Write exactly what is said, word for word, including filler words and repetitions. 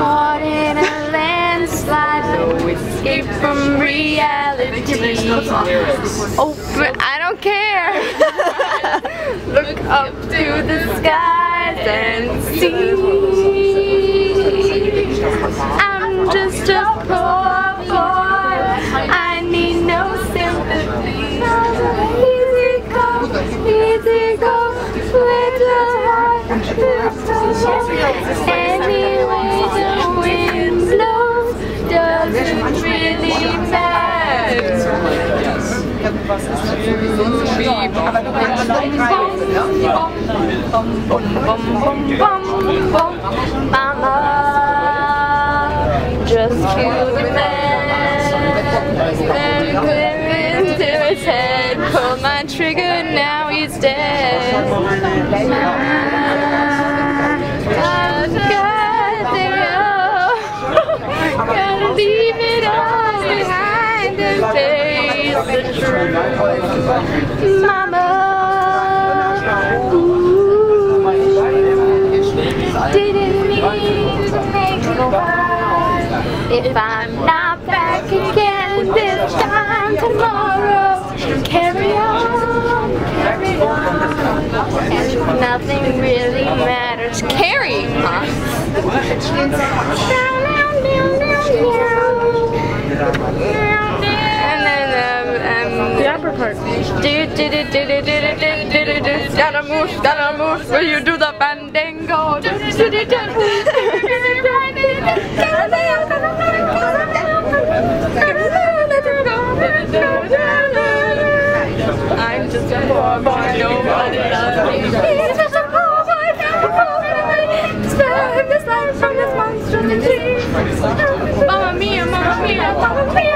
caught in a landslide, no escape from reality. Open, I don't care. Look up to the skies and see. I'm just a poor boy. I need no sympathy. Easy go, easy go, little heart. Mama, just killed a man, then went into his head, pulled my trigger, now he's dead. I've got to go, gotta leave it all behind and face the truth. Mama. If I'm not back again this time tomorrow, carry on, carry on, and nothing really matters. Carry on. And then um, um, the upper part. Scaramouche, Scaramouche, will you do the bandango? I'm just a poor boy, nobody loves me. He's just a poor boy, nobody spare him this life from this monster machine. Mamma mia, mamma mia, mamma mia.